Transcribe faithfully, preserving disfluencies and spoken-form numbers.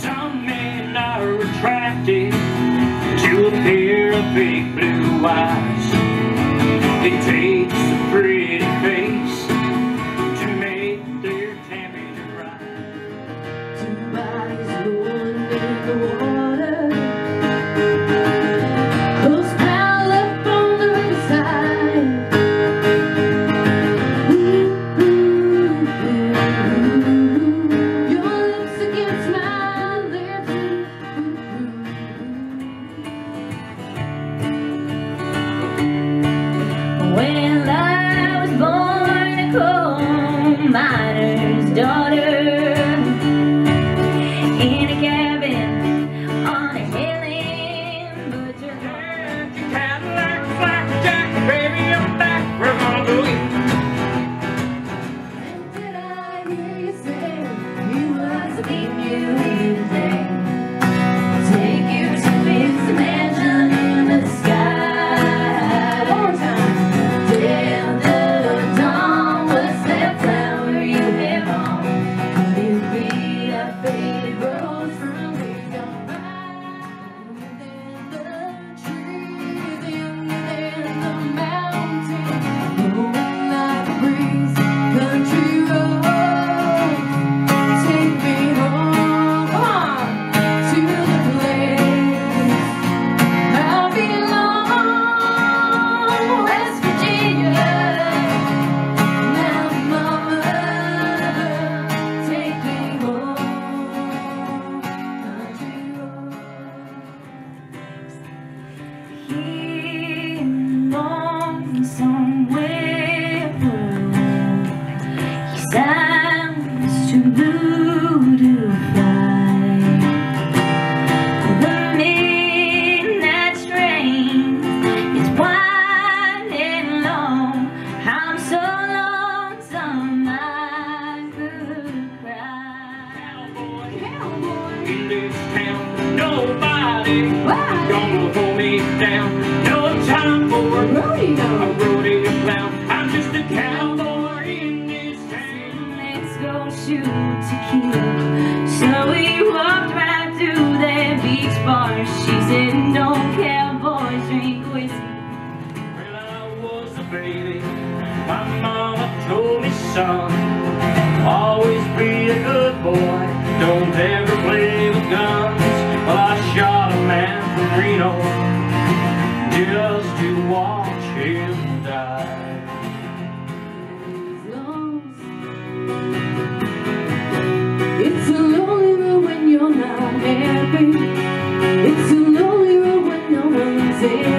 Some men are attracted to a pair of big blue eyes. It takes a pretty face to make their temperature rise. Two bodies rolling in the water, clothes pile up on the riverside. Ooh, ooh, ooh, ooh. Your lips against my lips. Ooh, ooh, ooh. When I was born a coal miner's daughter, somewhere blue, he sounds too blue to fly. The midnight train is wide and long. I'm so lonesome I could cry. Cowboy, cowboy, in this town, nobody Why? gonna hold me down. Time for a rodeo, a rodeo clown. I'm just a cowboy in this town. Let's go shoot tequila. So we walked right through that beach bar. She said, no cowboys drink whiskey. Well, I was a baby. My mama told me, son, always be a good boy. Don't ever play with guns. Well, I shot a man from Reno just to watch him die. It's a lonely road when you're not happy. It's a lonely road when no one's there.